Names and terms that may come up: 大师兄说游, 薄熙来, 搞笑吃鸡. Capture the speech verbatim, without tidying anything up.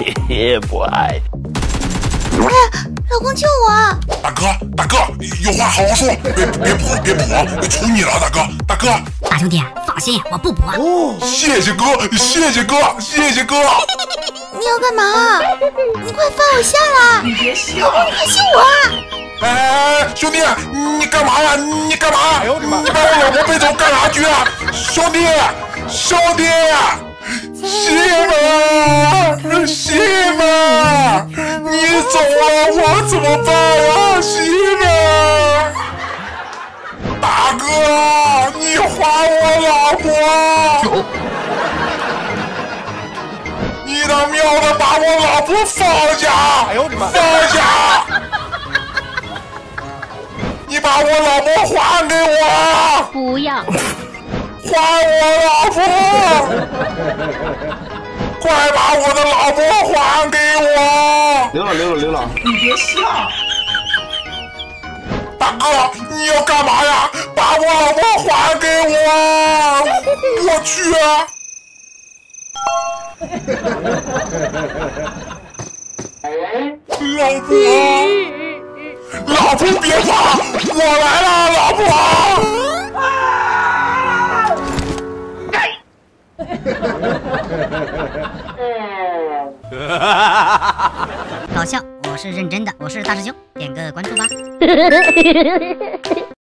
嘿嘿，不爱。哎，老公救我！大哥，大哥，有话好好说，别别补，别补，求你了，大哥，大哥。大兄弟，放心，我不补。哦，谢谢哥，谢谢哥，谢谢哥。你要干嘛？你快放我下来！你别笑，老公，你快救我啊！ 哎，兄弟，你干嘛呀？你干嘛？哎呦我的妈！你把我老婆背走干啥去啊？兄弟，兄弟，媳妇，媳妇，你走了，我怎么办啊？媳妇，大哥，你还我老婆！你他喵的把我老婆放下！哎呦我的妈！放下！ 你把我老婆还给我！不要！还我老婆！快把我的老婆还给我！刘老，刘老，刘老，你别笑！大哥，你要干嘛呀？把我老婆还给我！我去啊！老婆。 老婆别怕，我来了，老婆。搞笑，我是认真的，我是大师兄，点个关注吧。